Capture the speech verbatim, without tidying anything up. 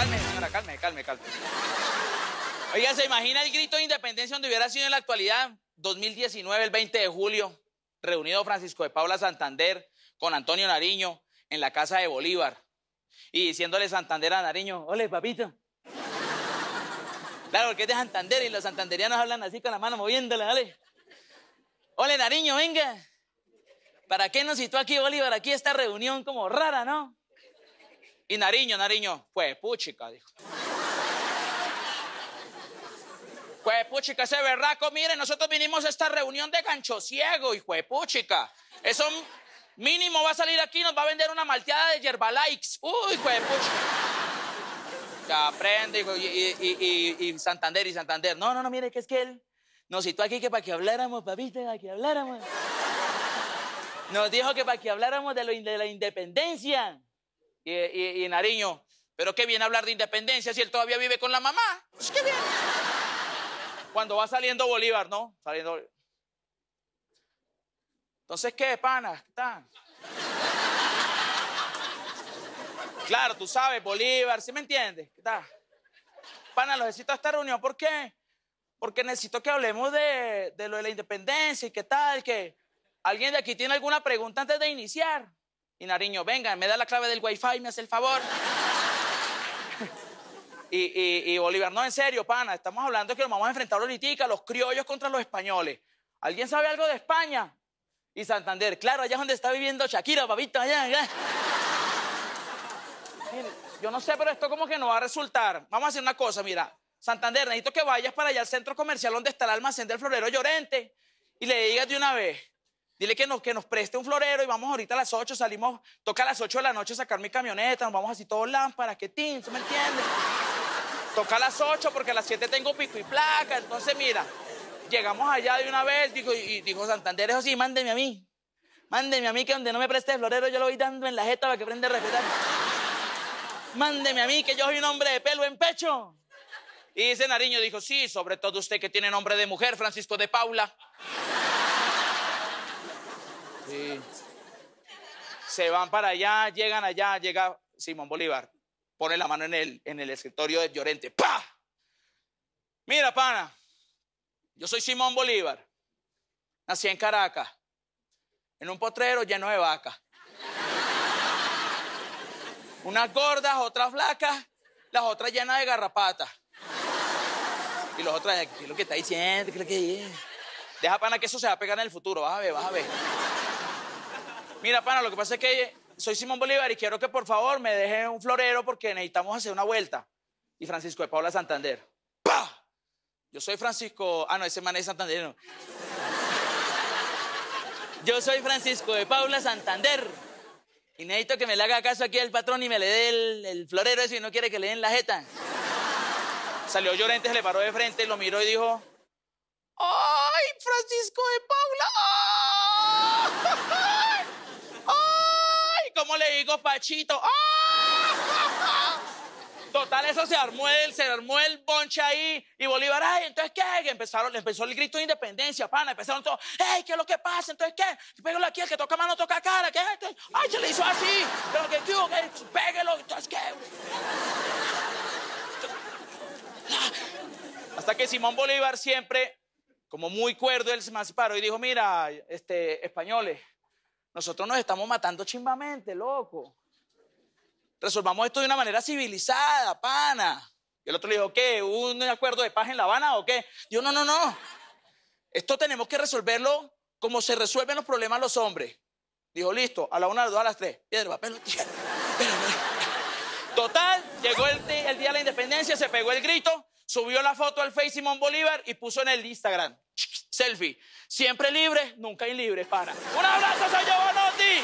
calme, señora, calme, calme, calme. Oiga, ¿se imagina el grito de independencia donde hubiera sido en la actualidad? dos mil diecinueve, el veinte de julio, reunido Francisco de Paula Santander con Antonio Nariño en la casa de Bolívar y diciéndole Santander a Nariño, ole, papito. Claro, porque es de Santander y los santanderianos hablan así con la mano moviéndola, dale. Ole, Nariño, venga. ¿Para qué nos citó aquí Bolívar? Aquí esta reunión como rara, ¿no? Y Nariño, Nariño, pues puchica, dijo. Juepuchica, ese berraco, mire, nosotros vinimos a esta reunión de gancho ciego, y juepuchica, eso mínimo va a salir aquí y nos va a vender una malteada de yerbalikes. Uy, juepuchica. Ya aprende, y, y, y, y, y Santander, y Santander. No, no, no, mire, que es que él nos citó aquí que para que habláramos, papita, para que habláramos. Nos dijo que para que habláramos de, lo, de la independencia. Y, y, y Nariño, pero qué bien hablar de independencia si él todavía vive con la mamá. Pues qué bien. Cuando va saliendo Bolívar, ¿no? Saliendo. Entonces, ¿qué, pana? ¿Está? Claro, tú sabes, Bolívar, ¿sí me entiendes? ¿Qué tal? Pana, los necesito a esta reunión. ¿Por qué? Porque necesito que hablemos de, de lo de la independencia y qué tal, que alguien de aquí tiene alguna pregunta antes de iniciar. Y Nariño, venga, me da la clave del wifi, me hace el favor. Y, y, y Bolívar, no, en serio, pana, estamos hablando que nos vamos a enfrentar ahorita, los criollos contra los españoles. ¿Alguien sabe algo de España? Y Santander, claro, allá es donde está viviendo Shakira, babito, allá, allá. Yo no sé, pero esto como que no va a resultar. Vamos a hacer una cosa, mira. Santander, necesito que vayas para allá al centro comercial donde está el almacén del florero Llorente y le digas de una vez. Dile que nos, que nos preste un florero y vamos ahorita a las ocho, salimos, toca a las ocho de la noche sacar mi camioneta, nos vamos así todos lámparas, que tin, ¿se me entiende? Toca a las ocho porque a las siete tengo pico y placa. Entonces, mira, llegamos allá de una vez digo, y dijo Santander, eso sí, mándeme a mí. Mándeme a mí que donde no me preste el florero yo lo voy dando en la jeta para que aprenda a respetar. Mándeme a mí que yo soy un hombre de pelo en pecho. Y dice Nariño, dijo, sí, sobre todo usted que tiene nombre de mujer, Francisco de Paula. Sí. Se van para allá, llegan allá, llega Simón Bolívar. Pone la mano en el, en el escritorio de Llorente. ¡Pah! Mira, pana, yo soy Simón Bolívar. Nací en Caracas, en un potrero lleno de vacas. Unas gordas, otras flacas, las otras llenas de garrapatas. Y las otras, ¿qué es lo que está diciendo? ¿Qué es lo que es? Deja, pana, que eso se va a pegar en el futuro. Vas a ver, vas a ver. Mira, pana, lo que pasa es que soy Simón Bolívar y quiero que por favor me deje un florero porque necesitamos hacer una vuelta. Y Francisco de Paula Santander. ¡Pah! Yo soy Francisco... Ah, no, ese man es Santander, no. Yo soy Francisco de Paula Santander. Y necesito que me le haga caso aquí al patrón y me le dé el, el florero ese y no quiere que le den la jeta. Salió Llorente, se le paró de frente, lo miró y dijo... ¡Ay, Francisco de Paula! ¡Oh! ¿Cómo le digo, Pachito? ¡Ah! Total, eso se armó, el, se armó el bonche ahí. Y Bolívar, ay, ¿entonces qué? Que empezaron, empezó el grito de independencia, pana. Empezaron todos, ¡ey, qué es lo que pasa! ¿Entonces qué? Pégalo aquí, el que toca mano toca cara. ¿Qué es esto? ¡Ay, se le hizo así! Pero que tío, que pégalo. ¿Entonces qué? Hasta que Simón Bolívar siempre, como muy cuerdo, él se emancipó y dijo, mira, este, españoles, nosotros nos estamos matando chimbamente, loco. Resolvamos esto de una manera civilizada, pana. Y el otro le dijo, ¿qué? ¿Hubo un acuerdo de paz en La Habana o qué? Yo, no, no, no. Esto tenemos que resolverlo como se resuelven los problemas los hombres. Dijo, listo, a la una, a las dos, a las tres. Piedra, papel, tijera. Total, llegó el, el día de la independencia, se pegó el grito, subió la foto al Face Simón Bolívar y puso en el Instagram. Selfie. Siempre libre, nunca hay libre, pana. ¡Un abrazo, soy yo, Bonotti!